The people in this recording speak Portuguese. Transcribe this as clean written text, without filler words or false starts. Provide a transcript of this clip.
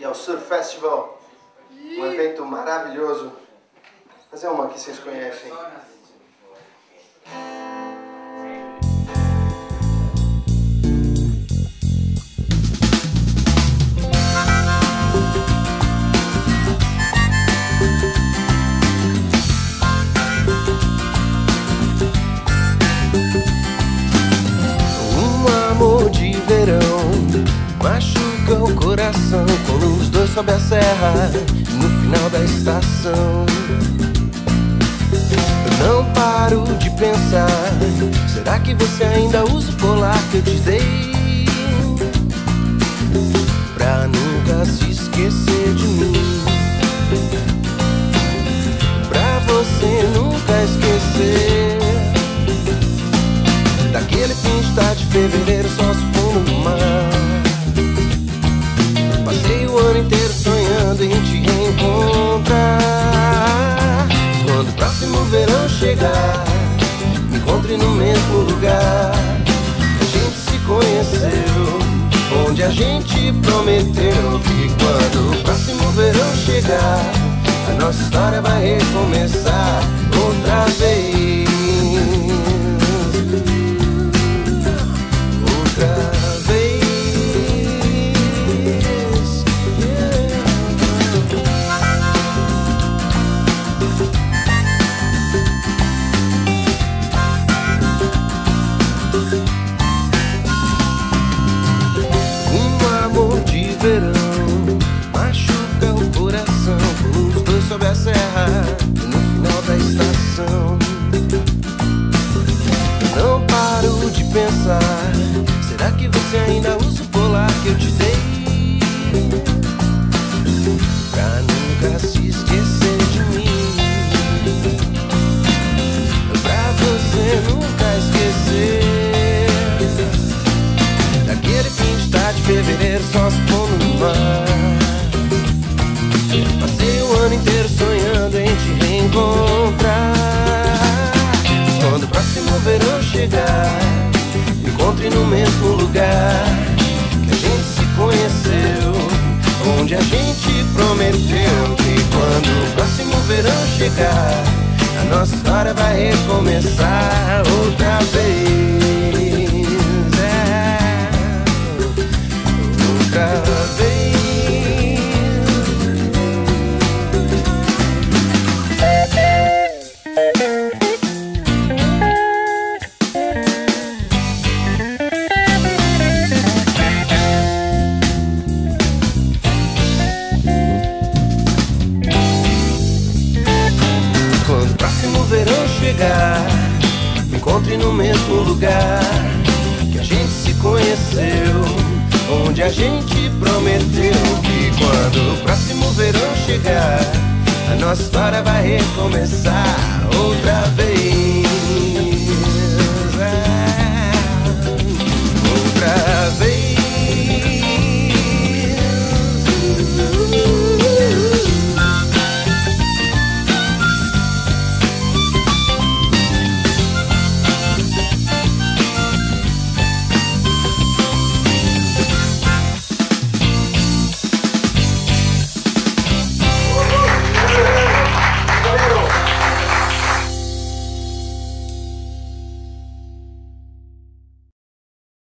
E ao Surf Festival, um evento maravilhoso. Mas é uma que vocês conhecem. Machuca o coração quando os dois sobem a serra no final da estação. Eu não paro de pensar, será que você ainda usa o colar que eu te dei? Pra nunca se esquecer de mim, pra você nunca esquecer daquele fim de tarde de fevereiro, só se pôr no mar. Passei o ano inteiro sonhando em te reencontrar. Quando o próximo verão chegar, me encontre no mesmo lugar. A gente se conheceu, onde a gente prometeu que quando o próximo verão chegar, a nossa história vai recomeçar outra vez. Machuca o coração quando os dois sob a serra no final da estação. Eu não paro de pensar, será que você ainda usa o colar que eu te dei? Pra nunca se esquecer de mim, pra você nunca esquecer daquele fim de tarde de fevereiro, só se pôr no mar. Passei o ano inteiro sonhando em te reencontrar. Quando o próximo verão chegar, me encontre no mesmo lugar que a gente se conheceu, onde a gente prometeu que quando o próximo verão chegar, a nossa história vai recomeçar outra vez. Outra vez. Me encontre no mesmo lugar que a gente se conheceu, onde a gente prometeu que quando o próximo verão chegar, a nossa história vai recomeçar outra vez.